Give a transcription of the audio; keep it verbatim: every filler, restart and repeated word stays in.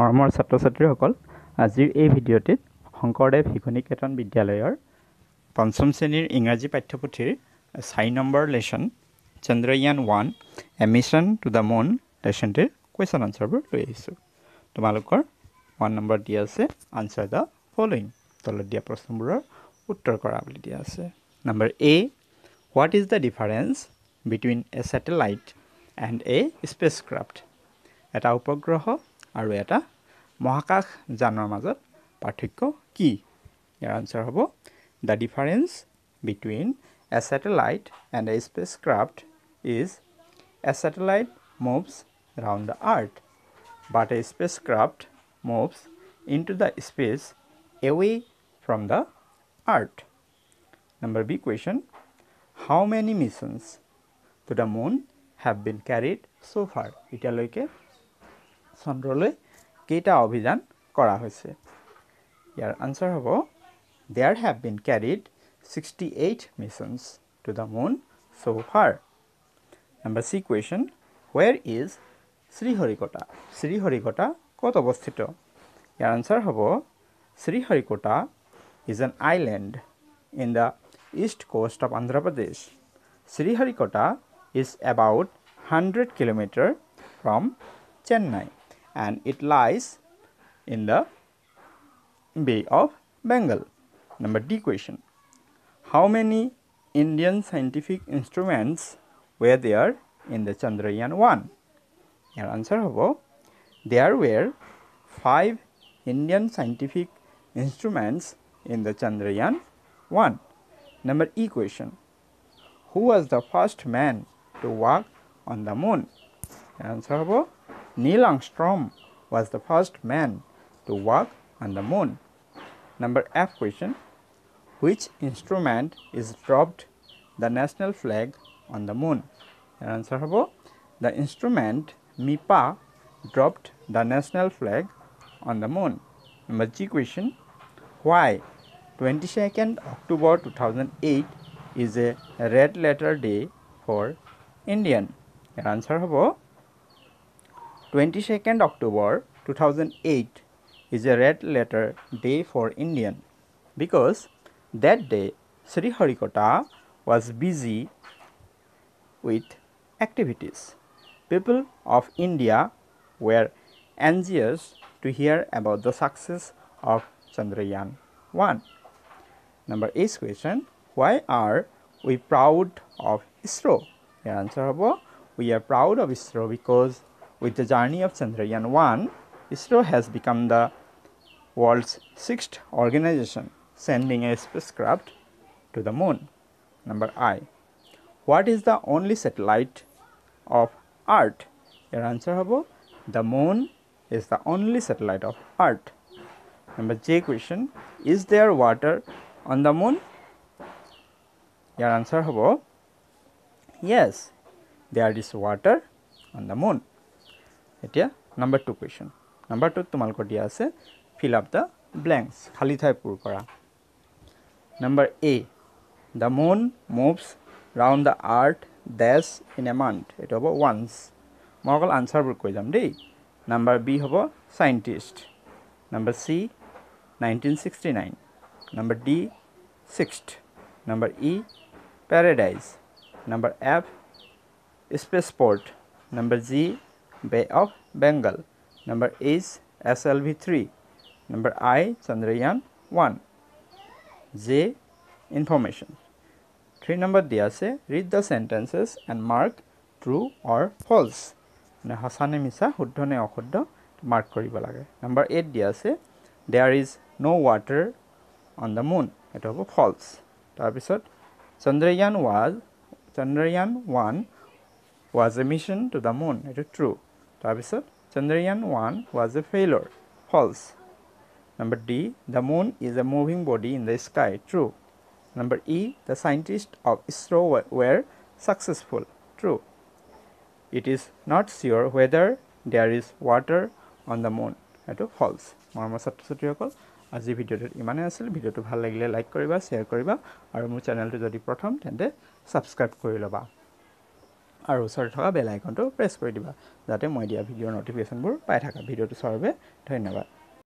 মৰমৰ ছাত্রছাত্ৰীসকল আজিৰ এই ভিডিঅ'টিত শংকৰদেৱ শিক্ষণিকেতন বিদ্যালয়ৰ পঞ্চম শ্ৰেণীৰ ইংৰাজী পাঠ্যপুথিৰ ছয় নম্বৰ লেসন চন্দ্ৰয়ান এক a mission to the moon লেসনটিৰ কোৱেশ্চন আনসারবোৰ লৈ আহিছো। তোমালোকৰ এক নম্বৰ দিয়া আছে আনসার দা ফলোইং, তলত দিয়া প্ৰশ্নবোৰৰ উত্তৰ কৰা বুলি দিয়া আছে। Number A, what is the difference between a satellite and a spacecraft? এটা উপগ্ৰহ আৰু এটা মহাকাশ যানৰ মাজত পাৰ্থক্য কি? ইয়াৰ আনসার হ'ব the difference between a satellite and a spacecraft is a satellite moves round the earth but a spacecraft moves into the space away from the earth. Number B question, how many missions to the moon have been carried so far? এতিয়ালৈকে চন্দ্ৰলৈ কেইটা অভিযান কৰা হৈছে? ইয়াৰ answer হ'ব there have been carried sixty eight missions to the moon so far. Number C question, where is Sriharikota? Sriharikota ক'ত অৱস্থিত? ইয়াৰ আনসার হ'ব Sriharikota is an island in the east coast of Andhra Pradesh. Sriharikota is about one hundred kilometers from Chennai and it lies in the Bay of Bengal. Number D question, how many Indian scientific instruments were there in the Chandrayaan one? Your answer hobo, there were five Indian scientific instruments in the Chandrayaan one. Number E question, who was the first man to walk on the moon? Answer hobo, Neil Armstrong was the first man to walk on the moon. Number F question, which instrument is dropped the national flag on the moon? Answer hobo, the instrument MIPA dropped the national flag on the moon. Number G question, why twenty-second October two thousand eight is a red letter day for Indian? Your answer hobo, twenty-second October two thousand eight is a red letter day for Indian because that day Sriharikota was busy with activities. People of India were anxious to hear about the success of Chandrayaan one. Number eight question, why are we proud of ISRO? Your answer hobo, we are proud of ISRO because with the journey of Chandrayaan one, ISRO has become the world's sixth organization sending a spacecraft to the moon. Number I, what is the only satellite of Earth? Your answer hobo, the moon is the only satellite of Earth. Number J question, is there water on the moon? Your answer hobo, yes, there is water on the moon. Etia number two question. Number two তোমালোকৰ দিয়া আছে fill up the blanks, খালি ঠাই পূৰ কৰা। Number A, the moon moves round the earth dash in a month, এটা হ'ব once। মই অকল আনসারবোৰ কৈ যাম দেই। Number B হ'ব scientist। Number C, nineteen sixty-nine। Number D, sixth। Number E, paradise. Number F, spaceport. Number G, Bay of Bengal. Number H, S L V three. Number I, Chandrayaan one. J, information. Three number diya se, read the sentences and mark true or false. Na hasane misa huddho ne okhuddo mark koribo lage. Number eight diya se, there is no water on the moon. Eto hobo false. Tar pisot Chandrayaan was Chandrayaan one was a mission to the moon. It is true. Tar pisot Chandrayaan one was a failure. False. Number D, the moon is a moving body in the sky. True. Number E, the scientists of ISRO were, were successful. True. It is not sure whether there is water on the moon. It is false. Mormor ছাত্রছাত্রীসকল আজি ভিডিওটোত ইমানে আছিল। ভিডিওটো ভাল লাগিলে like কৰিবা, share কৰিবা আৰু মোৰ চেনেলটো যদি প্ৰথম তেন্তে সাবস্ক্রাইব কৰি ল'বা। আৰু ওচৰত থকা বেল আইকনটো প্ৰেছ কৰি দিবা যাতে মই দিয়া ভিডিঅ'ৰ নটিফিকেশ্যনবোৰ পাই থাকা ভিডিঅ'টো সৰবে ধন্যবাদ।